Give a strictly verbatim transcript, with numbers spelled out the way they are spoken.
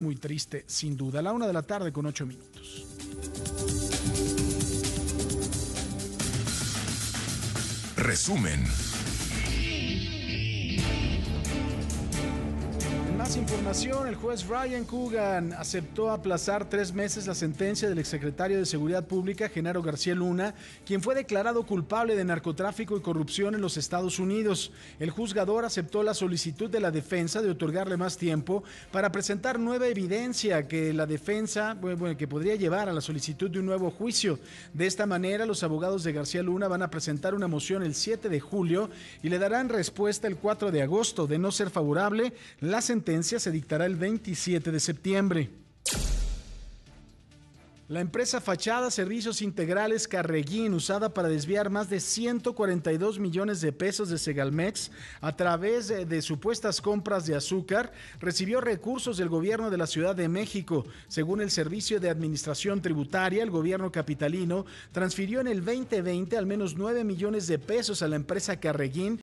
Muy triste, sin duda. A la una de la tarde con ocho minutos. Resumen. Más información, el juez Brian Cogan aceptó aplazar tres meses la sentencia del exsecretario de Seguridad Pública, Genaro García Luna, quien fue declarado culpable de narcotráfico y corrupción en los Estados Unidos. El juzgador aceptó la solicitud de la defensa de otorgarle más tiempo para presentar nueva evidencia que la defensa, bueno, que podría llevar a la solicitud de un nuevo juicio. De esta manera, los abogados de García Luna van a presentar una moción el siete de julio y le darán respuesta el cuatro de agosto. De no ser favorable, la sentencia se dictará el veintisiete de septiembre. La empresa fachada Servicios Integrales Carreguín, usada para desviar más de ciento cuarenta y dos millones de pesos de Segalmex a través de, de supuestas compras de azúcar, recibió recursos del gobierno de la Ciudad de México. Según el Servicio de Administración Tributaria, el gobierno capitalino transfirió en el veinte veinte al menos nueve millones de pesos a la empresa Carreguín